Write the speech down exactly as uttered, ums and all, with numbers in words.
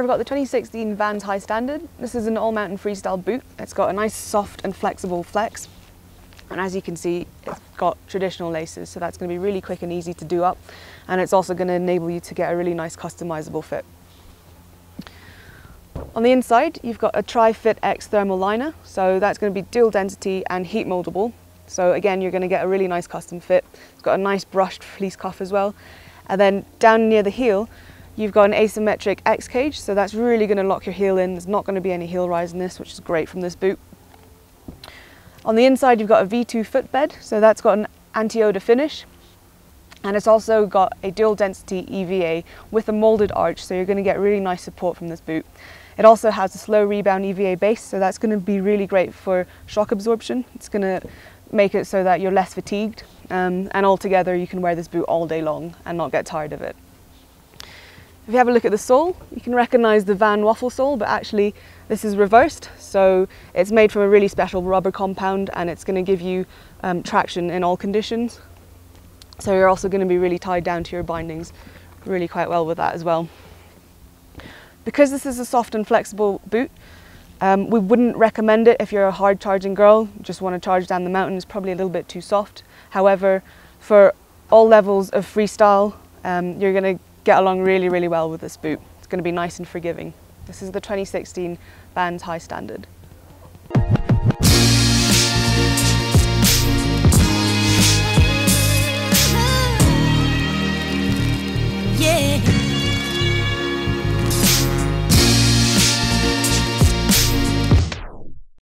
here I've got the twenty sixteen Vans Hi-Standard. This is an all-mountain freestyle boot. It's got a nice soft and flexible flex. And as you can see, it's got traditional laces, so that's going to be really quick and easy to do up. And it's also going to enable you to get a really nice customizable fit. On the inside, you've got a Tri-Fit X thermal liner. So that's going to be dual density and heat moldable. So again, you're going to get a really nice custom fit. It's got a nice brushed fleece cuff as well. And then down near the heel, you've got an asymmetric X-cage. So that's really going to lock your heel in. There's not going to be any heel rise in this, which is great from this boot. On the inside, you've got a V two footbed, so that's got an anti-odor finish, and it's also got a dual density E V A with a molded arch, so you're going to get really nice support from this boot. It also has a slow rebound E V A base, so that's going to be really great for shock absorption. It's going to make it so that you're less fatigued, um, and altogether you can wear this boot all day long and not get tired of it. If you have a look at the sole, you can recognize the Van waffle sole, but actually this is reversed. So it's made from a really special rubber compound, and it's going to give you um, traction in all conditions. So you're also going to be really tied down to your bindings really quite well with that as well. Because this is a soft and flexible boot, um, we wouldn't recommend it if you're a hard charging girl. You just want to charge down the mountain, it's probably a little bit too soft. However, for all levels of freestyle, um, you're going to get along really, really well with this boot. It's going to be nice and forgiving. This is the twenty sixteen Vans Hi-Standard.